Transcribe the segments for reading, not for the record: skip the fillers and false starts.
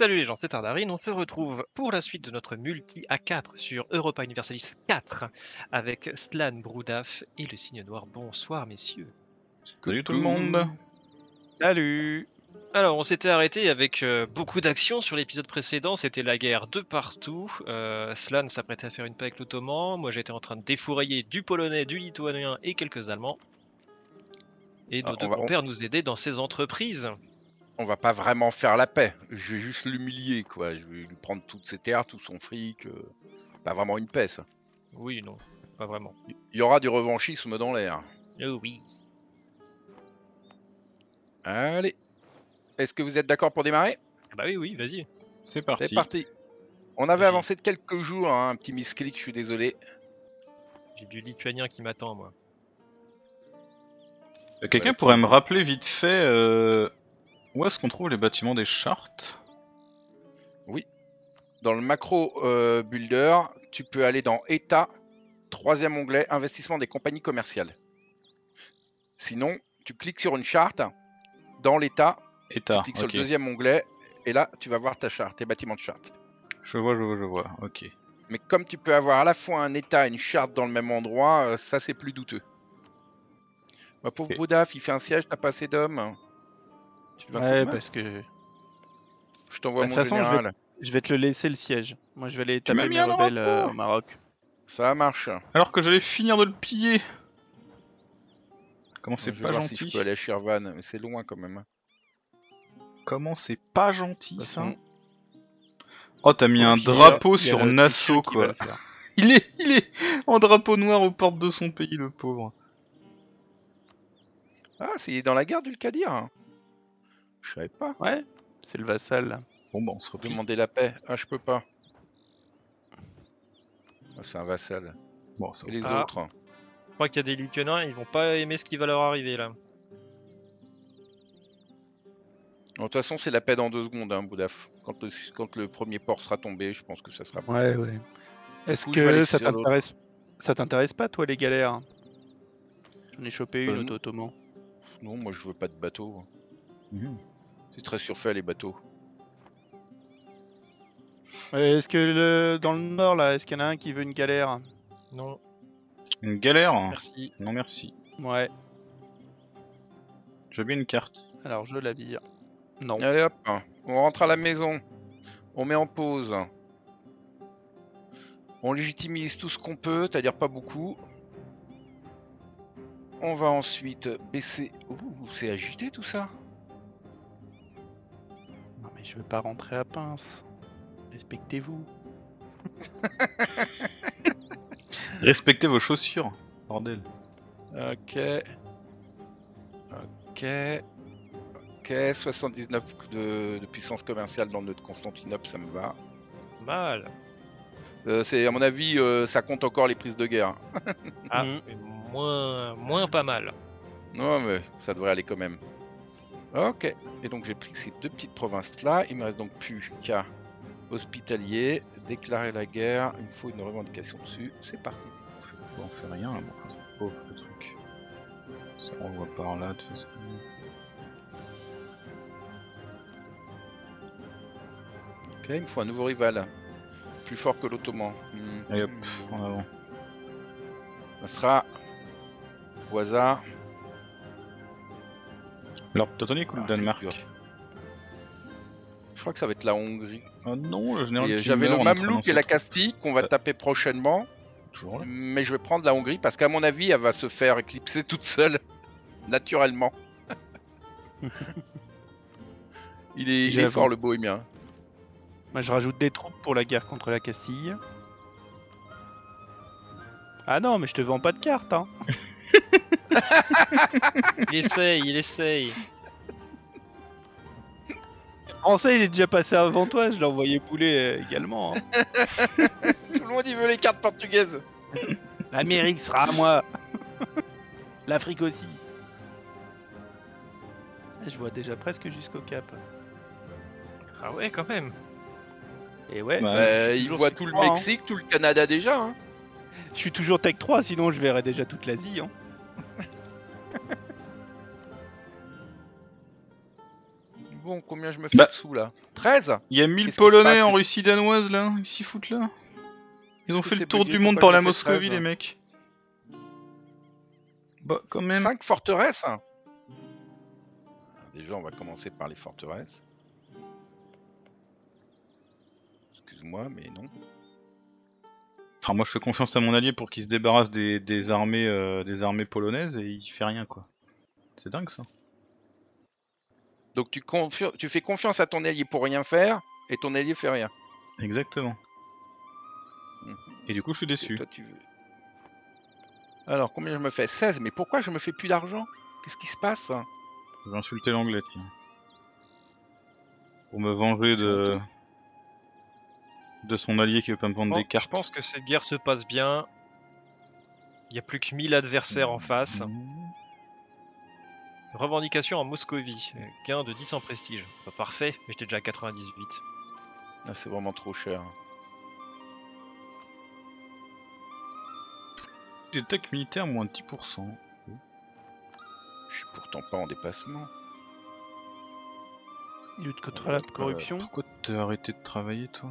Salut les gens, c'est Ardarine, on se retrouve pour la suite de notre multi A4 sur Europa Universalis IV avec Slan Broudaff et le Cygne Noir. Bonsoir messieurs. Salut tout le monde. Salut. Alors on s'était arrêté avec beaucoup d'actions sur l'épisode précédent, c'était la guerre de partout. Slan s'apprêtait à faire une paix avec l'Ottoman, moi j'étais en train de défourailler du Polonais, du Lituanien et quelques Allemands. Et nos deux compères nous aidaient dans ces entreprises. On va pas vraiment faire la paix, je vais juste l'humilier quoi, je vais lui prendre toutes ses terres, tout son fric, pas vraiment une paix ça. Oui non, pas vraiment. Il y aura du revanchisme dans l'air. Oh oui. Allez, est-ce que vous êtes d'accord pour démarrer? Bah oui oui, vas-y. C'est parti. C'est parti. On avait avancé de quelques jours, hein, un petit misclic, je suis désolé. J'ai du lituanien qui m'attend moi. Quelqu'un pourrait me rappeler vite fait... Où est-ce qu'on trouve les bâtiments des chartes? Oui. Dans le macro builder, tu peux aller dans État, troisième onglet, investissement des compagnies commerciales. Sinon, tu cliques sur une charte, dans l'État, tu cliques sur le deuxième onglet, et là, tu vas voir ta charte, tes bâtiments de charte. Je vois, ok. Mais comme tu peux avoir à la fois un État et une charte dans le même endroit, ça c'est plus douteux. Ma pauvre Broudaff, il fait un siège, t'as pas assez d'hommes. Ouais, parce que... Je t'envoie mon général. De toute façon, je vais te le laisser le siège. Moi, je vais aller taper mes rebelles au Maroc. Ça marche. Alors que j'allais finir de le piller. Comment c'est pas gentil. Je vais voir si je peux aller à Shirvan, mais c'est loin quand même. Comment c'est pas gentil, ça. Oh, t'as mis un drapeau sur Nassau, quoi. Il est en drapeau noir aux portes de son pays, le pauvre. Ah, c'est dans la guerre du Kadir. Je savais pas. Ouais, c'est le vassal. Bon, bah on se replie. Demander la paix. Ah, je peux pas. Ah, c'est un vassal. Bon, c'est les autres. Je crois qu'il y a des Lituaniens, ils vont pas aimer ce qui va leur arriver là. De toute façon, c'est la paix dans 2 secondes, hein, Broudaff. Quand le premier port sera tombé, je pense que ça sera. Ouais, ouais. Est-ce que ça t'intéresse pas, toi, les galères? J'en ai chopé une auto-ottoman. Non, moi je veux pas de bateau. Mmh. C'est très surfait les bateaux. Est-ce que dans le nord là, est-ce qu'il y en a un qui veut une galère? Non. Une galère? Merci. Non merci. Ouais. J'ai bien une carte. Alors je la vire. Non. Allez hop, on rentre à la maison. On met en pause. On légitimise tout ce qu'on peut, c'est-à-dire pas beaucoup. On va ensuite baisser... Ouh, c'est agité tout ça. Je veux pas rentrer à pince. Respectez-vous. Respectez vos chaussures, bordel. Ok. 79 de puissance commerciale dans notre Constantinople, ça me va. Mal. C'est à mon avis, ça compte encore les prises de guerre. Ah, mais moins pas mal. Non, mais ça devrait aller quand même. Ok, et donc j'ai pris ces 2 petites provinces là, il me reste donc plus qu'à Hospitalier, déclarer la guerre, il me faut une revendication dessus, c'est parti. On fait rien, bon, c'est pauvre le truc. Ça renvoie par là, de toute façon. Ok, il me faut un nouveau rival, plus fort que l'Ottoman. Allez hop, en avant. Ça sera au hasard. Alors, t'as donné le Danemark. Je crois que ça va être la Hongrie. Ah non, le général. J'avais le Mamelouk et la Castille qu'on va taper prochainement. Toujours là. Mais je vais prendre la Hongrie parce qu'à mon avis, elle va se faire éclipser toute seule. Naturellement. il est fort le bohémien. Moi, je rajoute des troupes pour la guerre contre la Castille. Ah non, mais je te vends pas de carte, hein. Il essaye. Le français il est déjà passé avant toi, je l'ai envoyé bouler également. Hein. Tout le monde il veut les cartes portugaises. L'Amérique sera à moi. L'Afrique aussi. Je vois déjà presque jusqu'au Cap. Ah ouais quand même. Et ouais. Il voit tout le Mexique, hein. Tout le Canada déjà. Hein. Je suis toujours Tech 3 sinon je verrai déjà toute l'Asie. Hein. bon, combien je me fais de sous là? 13. Il y a 1000 Polonais en Russie danoise là, ils s'y foutent là. Ils ont fait le tour du monde par la Moscovie, les mecs. Bah, quand même. 5 forteresses. Déjà, on va commencer par les forteresses. Excuse-moi, mais non. Enfin, moi, je fais confiance à mon allié pour qu'il se débarrasse des armées polonaises et il fait rien, quoi. C'est dingue, ça. Donc, tu fais confiance à ton allié pour rien faire et ton allié fait rien. Exactement. Mmh. Et du coup, je suis déçu. Toi, tu veux... Alors, combien je me fais? 16, mais pourquoi je me fais plus d'argent? Qu'est-ce qui se passe? Je vais insulter l'anglais, tiens. Pour me venger de... son allié qui veut pas me vendre des cartes. Je pense que cette guerre se passe bien. Il n'y a plus que 1000 adversaires en face. Revendication en Moscovie. Gain de 10 en prestige. Pas parfait, mais j'étais déjà à 98. Ah, c'est vraiment trop cher. Et tech militaire moins 10%. Je suis pourtant pas en dépassement. Il lutte contre la corruption. Pourquoi t'as arrêté de travailler, toi?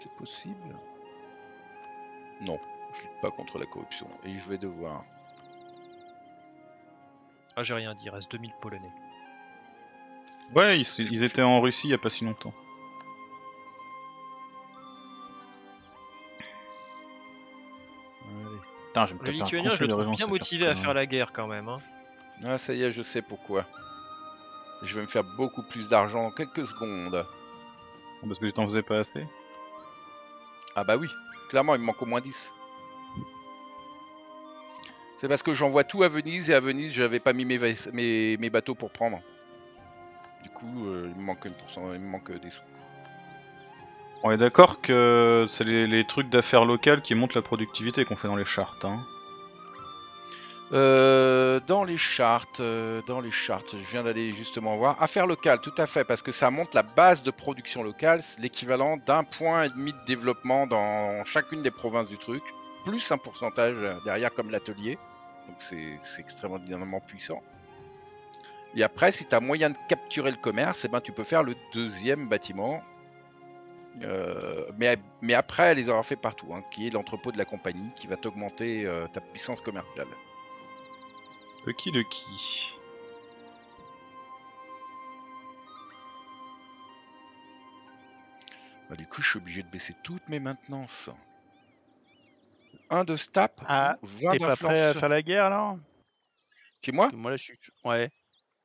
C'est possible? Non, je lutte pas contre la corruption. Et je vais devoir... Ah, j'ai rien dit, il reste 2000 Polonais. Ouais, ils étaient en Russie il y a pas si longtemps. Allez. Putain, le Lituanien, je le trouve bien motivé à faire la guerre quand même. Hein. Ah, ça y est, je sais pourquoi. Je vais me faire beaucoup plus d'argent en quelques secondes. Parce que je t'en faisais pas assez? Ah bah oui, clairement, il me manque au moins 10. C'est parce que j'envoie tout à Venise, et à Venise, j'avais pas mis mes bateaux pour prendre. Du coup, il me manque des sous. On est d'accord que c'est les trucs d'affaires locales qui montent la productivité qu'on fait dans les chartes, hein. Dans les chartes, je viens d'aller justement voir. Affaires locales, tout à fait, parce que ça monte la base de production locale, l'équivalent d'1,5 point de développement dans chacune des provinces du truc, plus un pourcentage derrière comme l'atelier, donc c'est extrêmement dynamiquement puissant. Et après, si tu as moyen de capturer le commerce, eh ben, tu peux faire le deuxième bâtiment, mais après les avoir fait partout, hein, qui est l'entrepôt de la compagnie, qui va t'augmenter ta puissance commerciale. Qui? Bah, du coup, je suis obligé de baisser toutes mes maintenances. 1 de stab, 20 d'influence. T'es pas prêt à faire la guerre, là? Qui, moi? Moi, là, je suis... Ouais.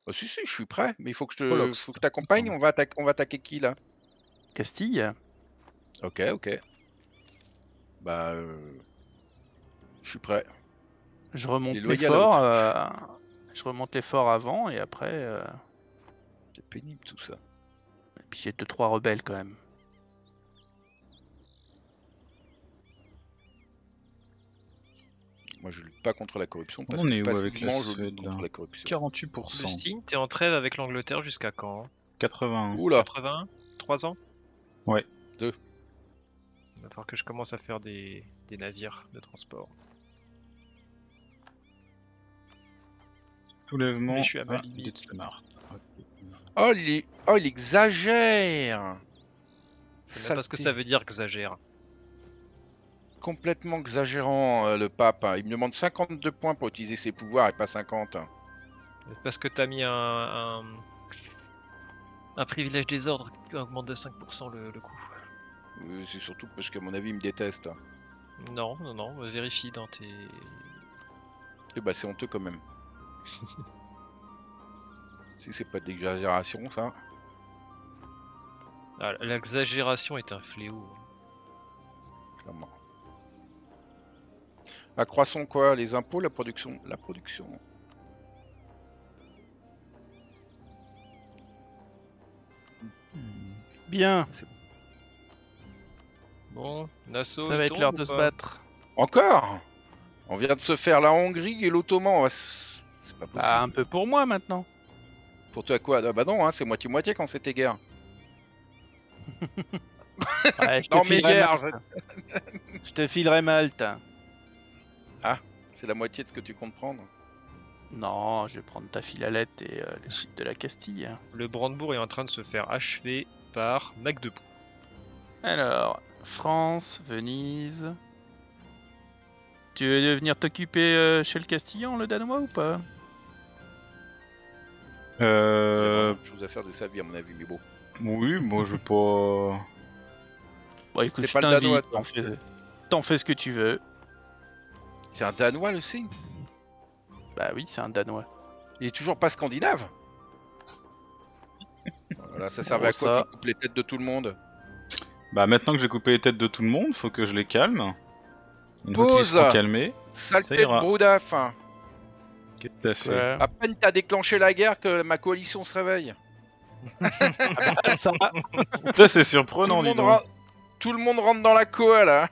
Oh, si, je suis prêt, mais il faut que je t'accompagne. On va attaquer qui, là? Castille. Ok. Bah, je suis prêt. Je remonte les forts avant et après... C'est pénible tout ça. Et puis j'ai 2-3 rebelles quand même. Moi je lutte pas contre la corruption parce que passivement je lutte contre la corruption. 48%. Justine, t'es en trêve avec l'Angleterre jusqu'à quand? 81. Oula. 81 3 ans? Ouais. 2. Il va falloir que je commence à faire des navires de transport. Soulèvement. Je suis à ma limite. Oh, il exagère. C'est parce que ça veut dire exagère. Complètement exagérant, le pape. Il me demande 52 points pour utiliser ses pouvoirs et pas 50. Parce que t'as mis un privilège des ordres qui augmente de 5% le coût. C'est surtout parce qu'à mon avis, il me déteste. Non, vérifie dans tes... Et bah c'est honteux quand même. Si c'est pas d'exagération, ça. Ah, l'exagération est un fléau. Clairement. Accroissons quoi? Les impôts, la production? La production. Bien. Bon, Nassau. Ça va être l'heure de se battre. Encore? On vient de se faire la Hongrie et l'Ottoman. On va se... Bah, un peu pour moi maintenant. Pour toi quoi? Ah bah non, hein, c'est moitié-moitié quand c'était guerre. Ouais, non mais guerre. Je te filerai Malte. Ah, c'est la moitié de ce que tu comptes prendre. Non, je vais prendre Tafilalet et le site de la Castille. Le Brandebourg est en train de se faire achever par Mac de Poux. Alors, France, Venise... Tu veux venir t'occuper chez le Castillan, le Danois, ou pas? C'est chose à faire de sa vie, à mon avis, mais bon. Oui, moi je veux pas... Bon écoute, je t'invite, t'en fais ce que tu veux. C'est un Danois, le signe? Bah oui, c'est un Danois. Il est toujours pas scandinave? Voilà, ça servait à quoi qu'il coupe les têtes de tout le monde? Bah maintenant que j'ai coupé les têtes de tout le monde, faut que je les calme. Une pause! Saleté de Broudaff! Qu'est-ce que t'as fait? À peine t'as déclenché la guerre que ma coalition se réveille. Ça c'est surprenant, dis donc. Tout le monde rentre dans la coa là.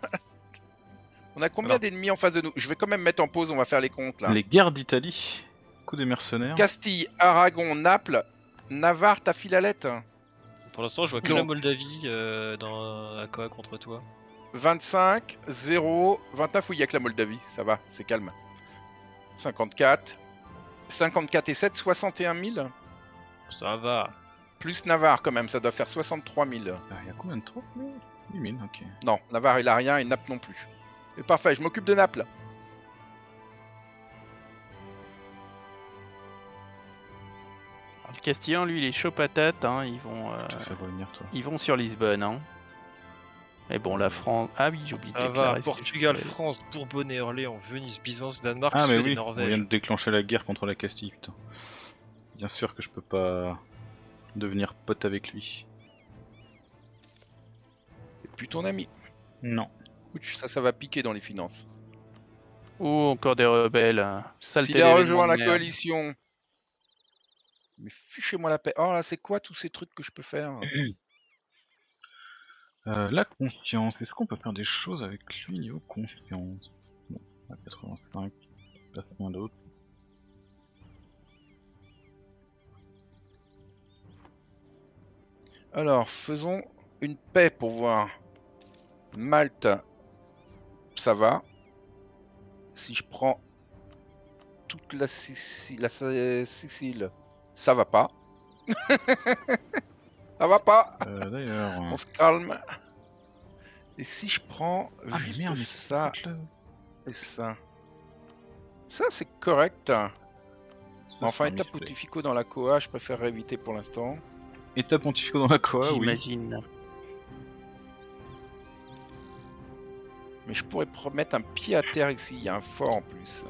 On a combien d'ennemis en face de nous? Je vais quand même mettre en pause, on va faire les comptes là. Les guerres d'Italie, coup des mercenaires. Castille, Aragon, Naples, Navarre, Tafilalet. Pour l'instant, je vois que la Moldavie dans la coa contre toi. 25, 0, 29, oui, il n'y a que la Moldavie, ça va, c'est calme. 54, 54 et 7, 61 000. Ça va. Plus Navarre quand même, ça doit faire 63 000. Il y a combien de troupes? 8 000, ok. Non, Navarre il a rien et Naples non plus. Et parfait, je m'occupe de Naples. Alors, le Castillan, lui, il est chaud patate, hein, ils vont... ils vont sur Lisbonne, hein. Mais bon, la France... Ah oui, j'oublie de déclarer... Portugal, France, Bourbonnais, Orléans, Venise, Byzance, Danemark, Suède, Norvège... Ah mais oui, on vient de déclencher la guerre contre la Castille, putain. Bien sûr que je peux pas devenir pote avec lui. C'est plus ton ami. Non. Ouch, ça va piquer dans les finances. Oh, encore des rebelles. S'il a rejoint la coalition... Mais fichez-moi la paix. Oh là, c'est quoi tous ces trucs que je peux faire? La conscience, est-ce qu'on peut faire des choses avec lui niveau conscience? Bon, à 85, pas rien d'autre. Alors, faisons une paix pour voir. Malte, ça va. Si je prends toute la Sicile, ça va pas. Ça va pas. On se calme. Et si je prends juste ça et ça, ça c'est correct. Enfin, état pontifico dans la coa, je préfère éviter pour l'instant. État pontifico dans la coa, oui. J'imagine. Mais je pourrais mettre un pied à terre ici. Il y a un fort en plus.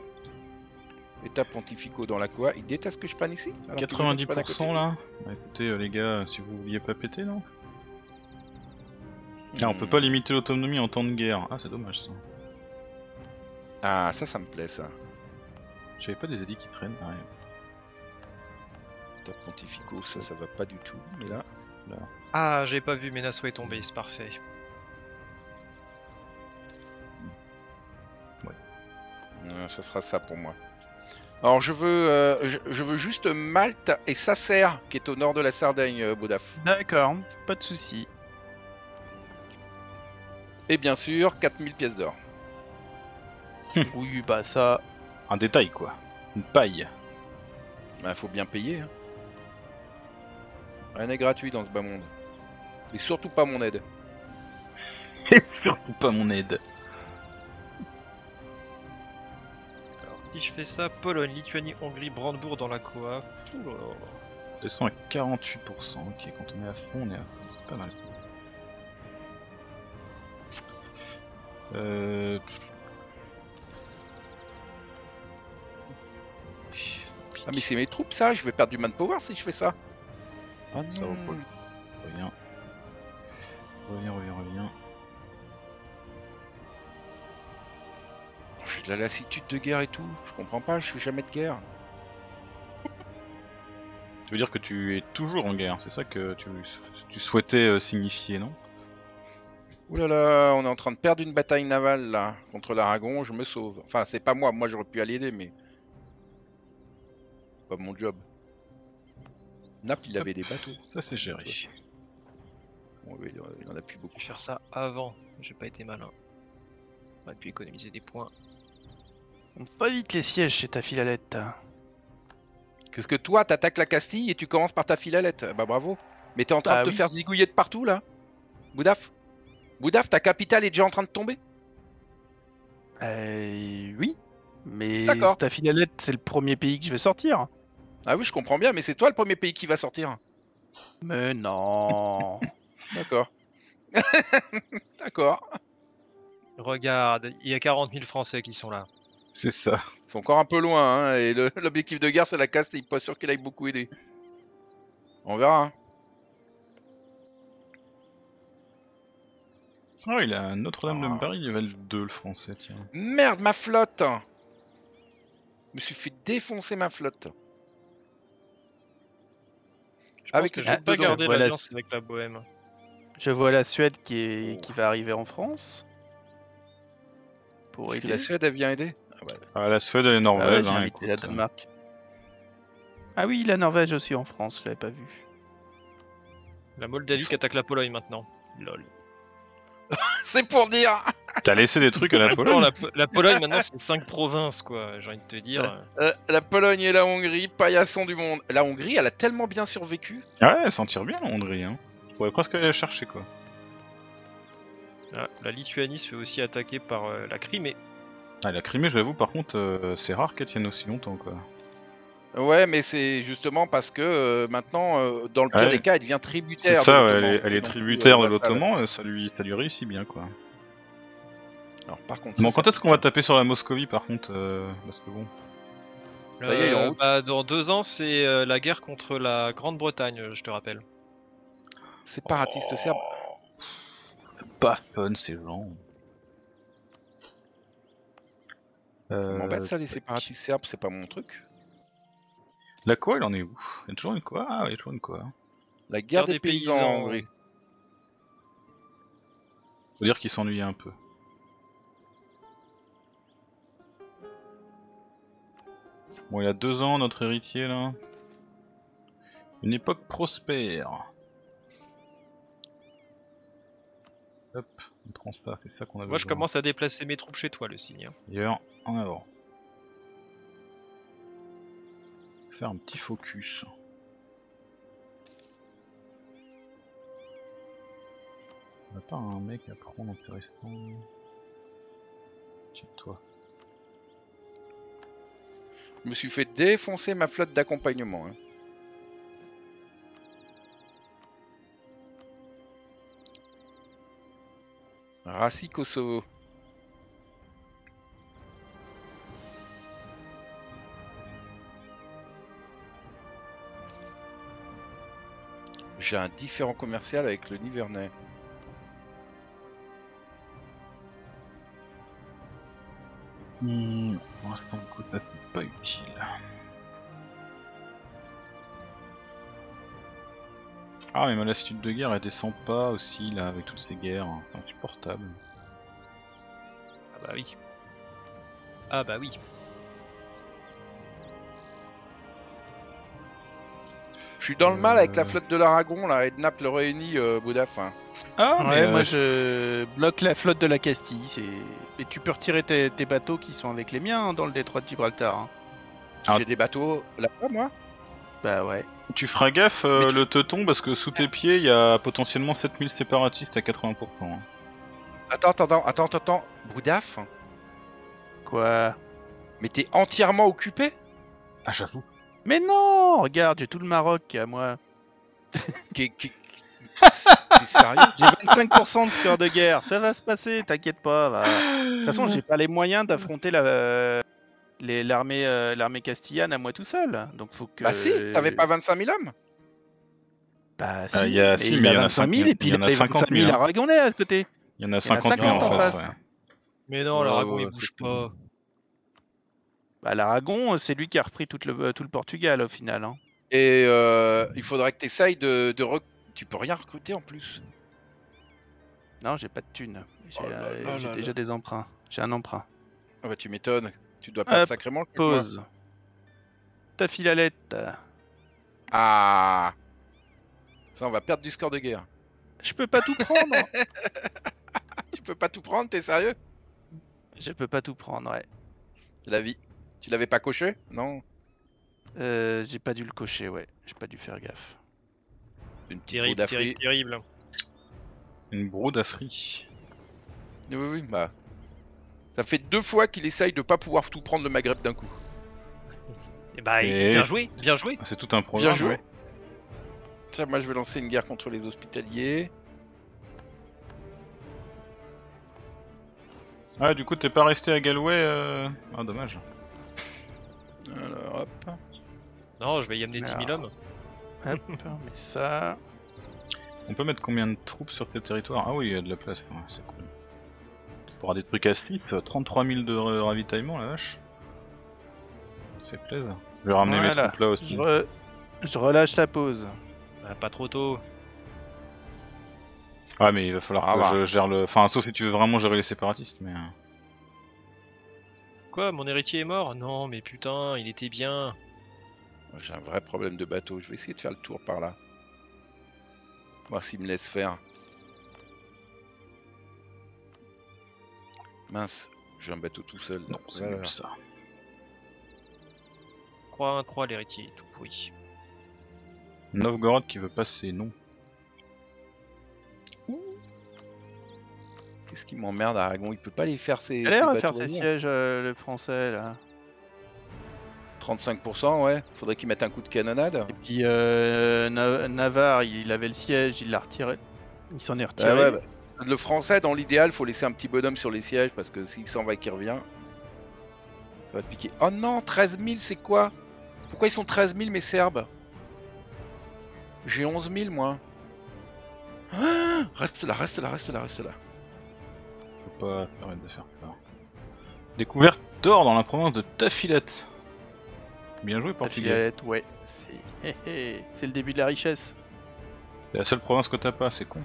État pontifico dans la coa. Il déteste que je panne ici. 90% là. Bah écoutez les gars, si vous vouliez pas péter, non? Ah, on peut pas limiter l'autonomie en temps de guerre. Ah, c'est dommage ça. Ah, ça me plaît ça. J'avais pas des édits qui traînent. Ah, ouais. État pontifico, ça va pas du tout. Mais là. Ah, j'ai pas vu, mais Nassau est tombé, c'est parfait. Ouais. Ça sera ça pour moi. Alors je veux juste Malte et Sacère, qui est au nord de la Sardaigne, Broudaff. D'accord, pas de souci. Et bien sûr, 4000 pièces d'or. Oui, bah ça... Un détail quoi, une paille. Bah faut bien payer. Hein. Rien n'est gratuit dans ce bas monde. Et surtout pas mon aide. Et surtout pas mon aide. Si je fais ça, Pologne, Lituanie, Hongrie, Brandebourg dans la coa. 248%, ok, quand on est à fond, on est à fond, c'est pas mal. Ah mais c'est mes troupes ça, je vais perdre du manpower si je fais ça. Ah non. Ça vaut pas le coup. Reviens. J'ai de la lassitude de guerre et tout, je comprends pas, je fais jamais de guerre. Tu veux dire que tu es toujours en guerre, c'est ça que tu souhaitais signifier, non? Oulala, on est en train de perdre une bataille navale là, contre l'Aragon, je me sauve. Enfin, c'est pas moi, j'aurais pu aller aider, mais... Pas mon job. Naples, il avait des bateaux. Ça c'est géré. Bon, il en a plus beaucoup. Je vais faire ça avant, j'ai pas été malin. On aurait pu économiser des points. On pas vite les sièges chez Tafilalet. Qu'est-ce que toi, t'attaques la Castille et tu commences par Tafilalet. Bah bravo. Mais t'es en train de te faire zigouiller de partout là, Broudaff. Broudaff, ta capitale est déjà en train de tomber. Oui. Mais Tafilalet, c'est le premier pays que je vais sortir. Ah oui, je comprends bien, mais c'est toi le premier pays qui va sortir. Mais non. D'accord. D'accord. Regarde, il y a 40 000 Français qui sont là. C'est ça. Ils sont encore un peu loin, hein, et l'objectif de guerre, c'est la Castille. Pas sûr qu'il aille beaucoup aider. On verra. Hein. Oh, il a Notre-Dame de Paris, il valent 2 le français, tiens. Merde, ma flotte! Je me suis fait défoncer ma flotte. Je pense que je vais pas garder l'alliance avec la Bohème. Je vois la Suède qui va arriver en France. Pour aider. La Suède, elle vient aider. Ah, bah... la Suède et la Norvège. Ah, ouais, hein, la Danemark. Ah oui, la Norvège aussi en France, je l'avais pas vu. La Moldavie qui attaque la Pologne maintenant. Lol. C'est pour dire. T'as laissé des trucs à la Pologne. La Pologne maintenant c'est 5 provinces quoi, j'ai envie de te dire. La Pologne et la Hongrie, paillasson du monde. La Hongrie elle a tellement bien survécu. Ah ouais, elle s'en tire bien la Hongrie hein. Je pourrais presque aller la chercher quoi. Ah, la Lituanie se fait aussi attaquer par la Crimée. Ah la Crimée j'avoue par contre c'est rare qu'elle tienne aussi longtemps quoi. Ouais mais c'est justement parce que maintenant dans le pire des cas elle devient tributaire. C'est ça, de elle est tributaire de l'Ottoman, ça lui réussit bien quoi. Alors par contre... Bon, quand est-ce qu'on va taper sur la Moscovie par contre parce que bon... Ça y est, il est en route. Bah, dans 2 ans c'est la guerre contre la Grande-Bretagne je te rappelle. Séparatiste serbe. Pas fun ces gens. Ça m'embête ça les séparatistes serbes, c'est pas mon truc. La quoi, il en est où? Il y a toujours une quoi? Ah, il y a toujours une quoi? La guerre des paysans en Hongrie. Faut dire qu'ils s'ennuyaient un peu. Bon, il a 2 ans, notre héritier, là. Une époque prospère. Hop, on prend ça, c'est ça qu'on a besoin. Moi, je commence à déplacer mes troupes chez toi, le signe. D'ailleurs, en avant. Un petit focus. On n'a pas un mec à prendre intéressant. Tiens-toi. Je me suis fait défoncer ma flotte d'accompagnement. Hein. Rassi Kosovo. J'ai un différent commercial avec le Nivernais. Non, pour l'instant, ça c'est pas utile. Ah, mais ma lassitude de guerre elle descend pas aussi là avec toutes ces guerres. C'est insupportable. Ah, bah oui. Ah, bah oui. Je suis dans le mal avec la flotte de l'Aragon là et de Naples réunie, Broudaff. Hein. Ah ouais, moi je bloque la flotte de la Castille. Et tu peux retirer tes bateaux qui sont avec les miens hein, dans le détroit de Gibraltar. Hein. Ah. J'ai des bateaux là-bas moi. Bah ouais. Tu feras gaffe le teuton parce que sous tes pieds il y a potentiellement 7000 séparatistes à 80%. Hein. Attends, Broudaff. Quoi? Mais t'es entièrement occupé? Ah j'avoue. Mais non, regarde, j'ai tout le Maroc à moi. T'es sérieux? J'ai 25% de score de guerre, ça va se passer, t'inquiète pas. Va. De toute façon, j'ai pas les moyens d'affronter l'armée castillane à moi tout seul. Donc faut que. Bah si, t'avais pas 25 000 hommes? Bah si, il y a 25 000 et puis il y en a 50 000 Aragonais à ce côté. Il y en a 50 000 en face. Ouais. Mais non, l'Aragon il bouge pas. Bah, l'Aragon, c'est lui qui a repris tout le Portugal au final. Hein. Et il faudrait que tu essayes de tu peux rien recruter en plus. Non, j'ai pas de thunes. J'ai déjà des emprunts. J'ai un emprunt. Ah bah, tu m'étonnes. Tu dois perdre sacrément le pause. Tafilalet. Ah. Ça, on va perdre du score de guerre. Je peux pas tout prendre. Tu peux pas tout prendre, t'es sérieux? Je peux pas tout prendre, ouais. La vie. Tu l'avais pas coché? Non. J'ai pas dû le cocher, ouais. J'ai pas dû faire gaffe. Une terrible, terrible, terrible. Une broudaffrie. Oui, oui, bah... Ça fait 2 fois qu'il essaye de pas pouvoir tout prendre le Maghreb d'un coup. Et bah, et... bien joué, bien joué. C'est tout un programme. Bien joué. Ouais. Tiens, moi je vais lancer une guerre contre les hospitaliers. Ah, du coup, t'es pas resté à Galway Ah, dommage. Alors, hop. Non, je vais y amener 10 000 hommes. Hop, mais ça... On peut mettre combien de troupes sur tes territoires? Ah oui, il y a de la place, ouais, c'est cool. T'auras des trucs à stiff, 33 000 de ravitaillement, la vache. Ça fait plaisir. Je vais ramener mes troupes là aussi. Je relâche la pause. Bah, pas trop tôt. Ouais, mais il va falloir que je gère le... Enfin, sauf si tu veux vraiment gérer les séparatistes, mais... Quoi, mon héritier est mort? Non, mais putain, il était bien. J'ai un vrai problème de bateau, je vais essayer de faire le tour par là. Voir s'il me laisse faire. Mince, j'ai un bateau tout seul. Non, c'est nul ça. Croix, l'héritier, tout pourri. Novgorod qui veut passer, non. Qu'est-ce qui m'emmerde, Aragon? Il peut pas les faire ses sièges, le français là. 35%, ouais. Faudrait qu'il mette un coup de canonnade. Et puis Navarre, il avait le siège, il l'a retiré. Il s'en est retiré. Ouais, bah. Le français, dans l'idéal, faut laisser un petit bonhomme sur les sièges parce que s'il s'en va et qu'il revient, ça va te piquer. Oh non, 13 000, c'est quoi? Pourquoi ils sont 13 000 mes Serbes? J'ai 11 000 moi. Ah, reste là, reste là, reste là, reste là. Faut pas permettre de faire peur. Découverte d'or dans la province de Tafilalet. Bien joué, Portugal. Tafilalet, ouais. C'est le début de la richesse. C'est la seule province que t'as pas, c'est con.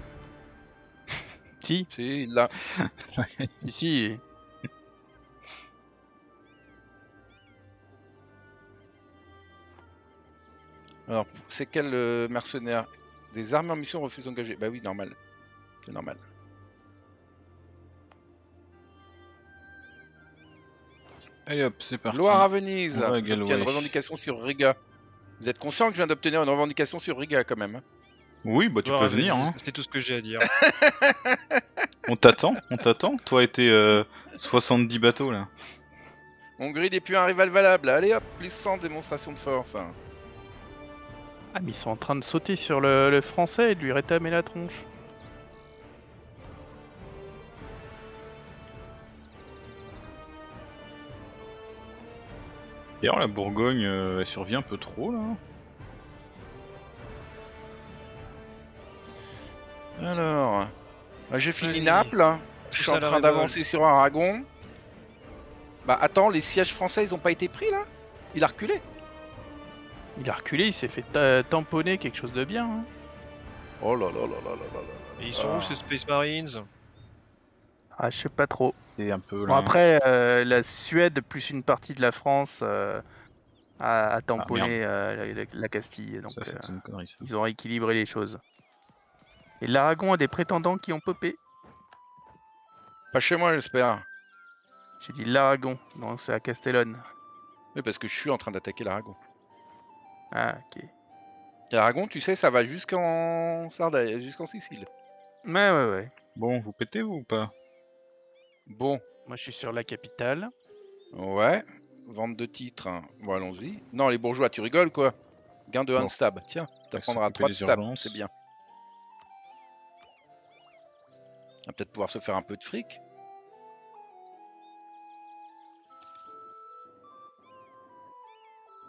Si. Si, là. Ici. Alors, c'est quel mercenaire? Des armées en mission refusent d'engager. Bah oui, normal. C'est normal. Allez hop, c'est parti. Loire à Venise. Il y a une revendication sur Riga. Vous êtes conscient que je viens d'obtenir une revendication sur Riga quand même? Oui, bah tu peux venir. Hein. C'était tout ce que j'ai à dire. On t'attend. Toi et tes 70 bateaux là. Hongrie depuis un rival valable. Allez hop, plus 100 démonstration de force. Ah mais ils sont en train de sauter sur le français et de lui rétamer la tronche. D'ailleurs la Bourgogne elle survient un peu trop là. Alors, j'ai fini Naples, je suis en train d'avancer sur Aragon. Bah attends, les sièges français ils ont pas été pris là? Il a reculé. Il a reculé, il s'est fait tamponner quelque chose de bien. Hein. Oh là là là là là là. Et ils sont où ces Space Marines? Ah, je sais pas trop. Un peu bon, après, la Suède plus une partie de la France a tamponné la Castille. Donc, ça, ils ont rééquilibré les choses. Et l'Aragon a des prétendants qui ont popé. Pas chez moi, j'espère. J'ai dit l'Aragon, non, c'est à Castellone. Oui, parce que je suis en train d'attaquer l'Aragon. Ah, ok. L'Aragon, tu sais, ça va jusqu'en Sardaigne, jusqu'en Sicile. Mais ouais. Bon, vous pétez ou pas? Bon. Moi je suis sur la capitale. Ouais. Vente de titres. Hein. Bon, allons-y. Non, les bourgeois, tu rigoles quoi? Gain de 1 stab. Tiens, t'apprendras 3 de stab. C'est bien. On va peut-être pouvoir se faire un peu de fric.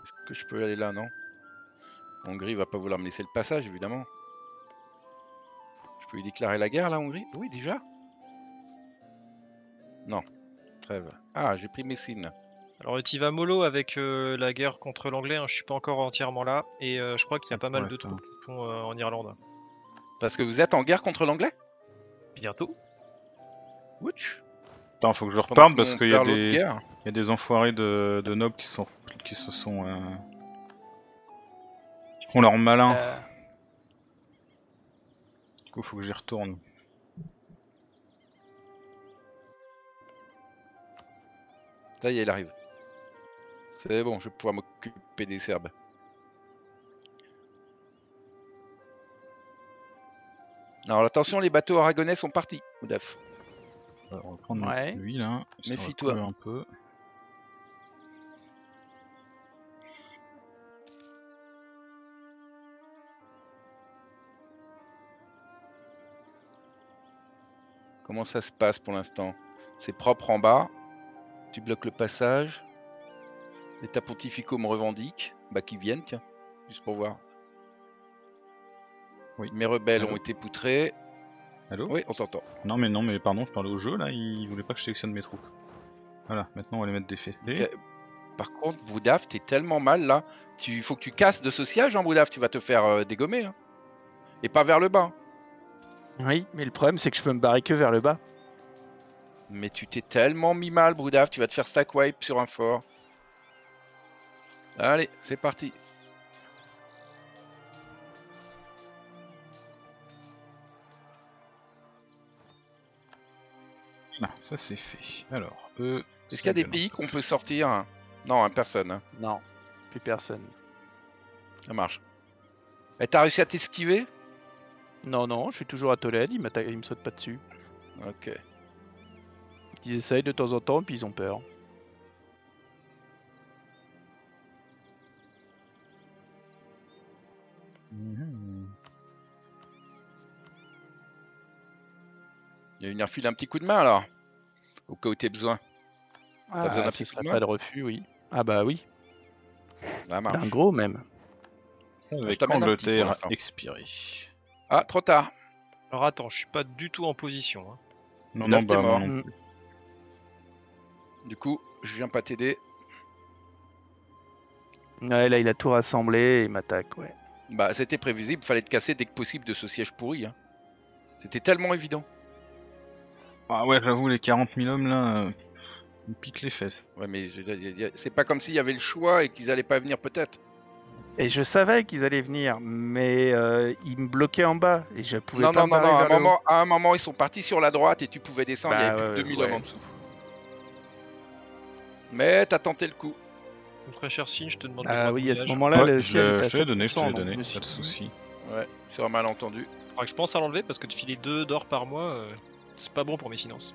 Est-ce que je peux aller là, non? Hongrie va pas vouloir me laisser le passage, évidemment. Je peux lui déclarer la guerre, là, Hongrie? Oui, déjà. Non, trêve. Ah, j'ai pris Messine. Alors t'y vas mollo avec la guerre contre l'anglais, hein, je suis pas encore entièrement là, et je crois qu'il y a pas mal de troupes qui sont en Irlande. Parce que vous êtes en guerre contre l'anglais? Bientôt. Ouch. Attends, faut que je reparle parce qu'il y a des enfoirés de nobles qui font leur malin. Du coup faut que j'y retourne. Ça y est, il arrive. C'est bon, je vais pouvoir m'occuper des Serbes. Alors attention, les bateaux aragonais sont partis, Broudaff. On va prendre lui là. Méfie-toi un peu. Comment ça se passe pour l'instant? C'est propre en bas. Tu bloques le passage. L'État pontifico me revendique. Bah qu'ils viennent, tiens, juste pour voir. Oui. Mes rebelles ont été poutrés. Allô? Oui, on s'entend. Non mais pardon, je parlais au jeu là, il voulait pas que je sélectionne mes troupes. Voilà, maintenant on va les mettre des fessées. Par contre, Broudaff, t'es tellement mal là. Il faut que tu casses de ce siège, hein, Broudaff, tu vas te faire dégommer. Hein. Et pas vers le bas. Oui, mais le problème c'est que je peux me barrer que vers le bas. Mais tu t'es tellement mis mal, Broudaff, tu vas te faire stack wipe sur un fort. Allez, c'est parti. Ah, ça c'est fait. Alors, est-ce qu'il y a des pays qu'on peut sortir? Non, personne. Hein. Non, plus personne. Ça marche. Et t'as réussi à t'esquiver? Non, je suis toujours à Tolède, ils me sautent pas dessus. Ok. Ils essayent de temps en temps, puis ils ont peur. Il refile un petit coup de main alors, au cas où t'as besoin. T'as besoin d'un petit coup de main? Pas de refus, oui. Ah bah oui. Ça marche. Un gros même. Avec Angleterre expiré. Ah, trop tard. Alors attends, je suis pas du tout en position. Hein. Non, bah, mort. Non. Du coup, je viens pas t'aider. Ouais, là il a tout rassemblé et il m'attaque, ouais. Bah c'était prévisible, fallait te casser dès que possible de ce siège pourri. Hein. C'était tellement évident. Ah ouais, j'avoue, les 40 000 hommes là, ils piquent les fesses. Ouais, mais c'est pas comme s'il y avait le choix et qu'ils allaient pas venir peut-être. Et je savais qu'ils allaient venir, mais ils me bloquaient en bas et je pouvais pas. À un moment ils sont partis sur la droite et tu pouvais descendre, il y avait plus de 2000 hommes en dessous. Mais t'as tenté le coup. Mon très cher Signe, je te demande. Ah oui, à ce moment-là, le siège était assez puissant, donc je me suis dit, pas de soucis. Ouais, c'est un malentendu. Faudra que je pense à l'enlever parce que de filer 2 d'or par mois. C'est pas bon pour mes finances.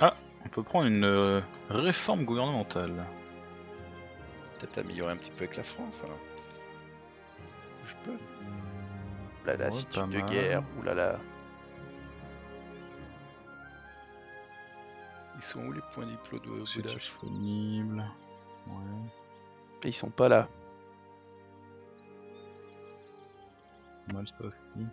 Ah, on peut prendre une réforme gouvernementale. Peut-être améliorer un petit peu avec la France. Hein. Je peux. Oulala, situe de guerre. Oulala. Ils sont où les points diplo de Broudaff disponibles? Ouais. Et ils sont pas là. Mal pas fini.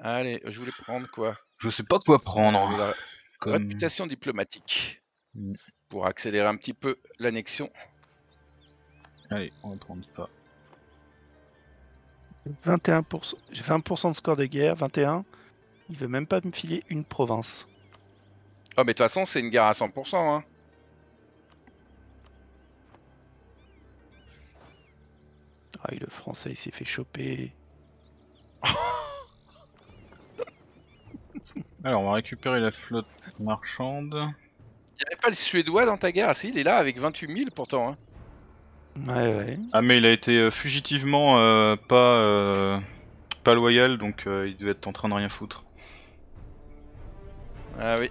Allez, je voulais prendre quoi? Je sais pas quoi prendre. La réputation diplomatique. Pour accélérer un petit peu l'annexion. Allez, on va prendre ça. 21%. J'ai 20% de score de guerre, 21. Il veut même pas me filer une province. Oh, mais de toute façon, c'est une guerre à 100%. Hein. Ah, le français, il s'est fait choper. Alors, on va récupérer la flotte marchande. Il n'y avait pas le Suédois dans ta guerre? Ah si, il est là avec 28 000 pourtant. Hein. Ouais. Ah mais il a été fugitivement pas loyal, donc il devait être en train de rien foutre. Ah oui.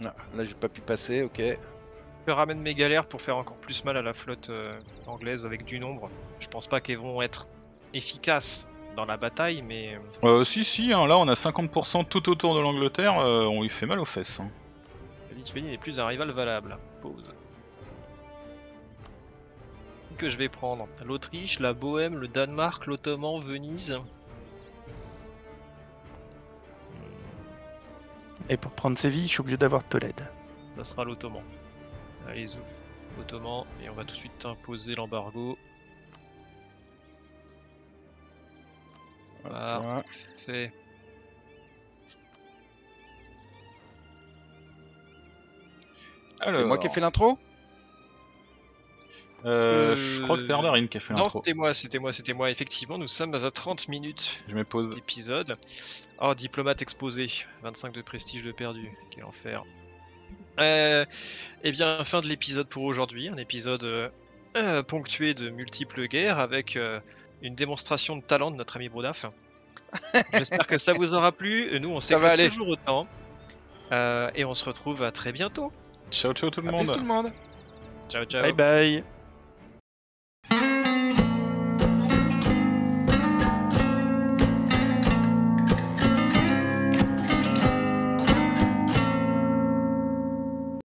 Non, là j'ai pas pu passer, ok. Je ramène mes galères pour faire encore plus mal à la flotte anglaise avec du nombre. Je pense pas qu'elles vont être efficaces dans la bataille, mais... Si, hein, là on a 50% tout autour de l'Angleterre, on lui fait mal aux fesses. Hein. La Lituanie n'est plus un rival valable. Pause. Que je vais prendre? L'Autriche, la Bohème, le Danemark, l'Ottoman, Venise. Et pour prendre Séville, je suis obligé d'avoir Tolède. Ça sera l'Ottoman. Allez, ouf. Ottoman, et on va tout de suite imposer l'embargo. Voilà, fait. C'est moi qui ai fait l'intro? Je crois que c'est Ardarine qui a fait l'intro. Non, c'était moi. Effectivement, nous sommes à 30 minutes d'épisode. Oh, diplomate exposé. 25 de prestige de perdu. Quel enfer. Eh bien, fin de l'épisode pour aujourd'hui. Un épisode ponctué de multiples guerres avec une démonstration de talent de notre ami Broudaff. J'espère que ça vous aura plu. Nous, on s'écoute toujours autant. Et on se retrouve à très bientôt. Ciao, ciao tout le monde. Ciao, ciao. Bye bye.